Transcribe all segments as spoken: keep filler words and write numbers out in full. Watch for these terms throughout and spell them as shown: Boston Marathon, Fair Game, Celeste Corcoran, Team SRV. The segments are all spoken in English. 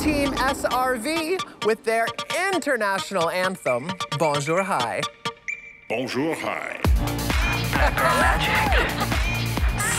Team S R V with their international anthem, Bonjour High. Bonjour High. Pepper Magic.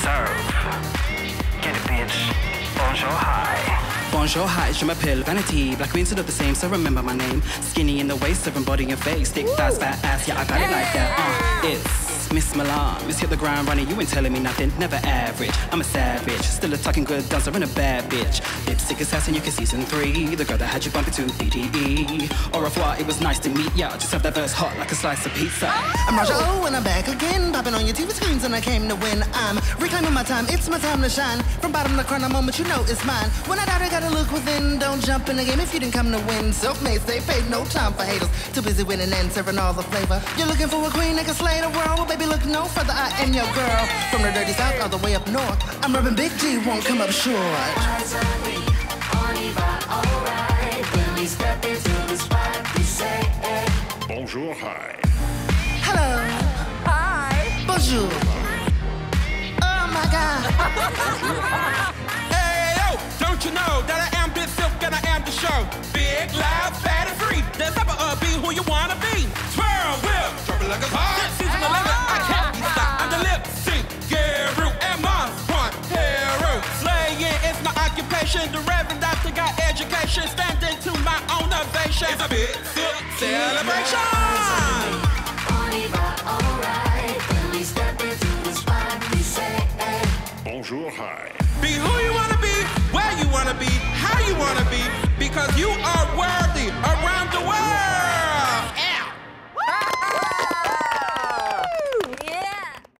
Serve. Get it, bitch. Bonjour High. Bonjour High, je m'appelle Vanity. Black queens are not the same, so remember my name. Skinny in the waist, serving body and face. Thick thighs, fat ass, yeah, I got it like that. Uh, it's... Miss Milan, miss hit the ground running, you ain't telling me nothing, never average. I'm a savage, still a talking good dancer and a bad bitch. Lipstick assassin, you can season three. The girl that had you bumping to B D E. Au revoir, it was nice to meet ya. Just have that verse hot like a slice of pizza. Oh. I'm Raja O and I'm back again, popping on your T V screens and I came to win. I'm reclaiming my time, it's my time to shine. From bottom to crown, a moment you know it's mine. When I doubt I gotta look within, don't jump in the game if you didn't come to win. Self-made, stay paid, no time for haters. Too busy winning and serving all the flavor. You're looking for a queen that can slay the world, baby. Look no further, I am your girl. From the dirty south all the way up north, I'm rubbing Big G, won't come up short. Bonjour, hi. Hello. Hi. Bonjour. Oh my God. Hey, yo, don't you know that I am Big Silk and I am the show? Big, loud, fat and free. That's up a be who you wanna be. Twirl, whip, drop it like a hot. The Reverend Doctor got education, standing to my own ovation. It's a big silk celebration. Bonjour, hi. Be who you wanna be, where you wanna be, how you wanna be, because you are worthy around the world.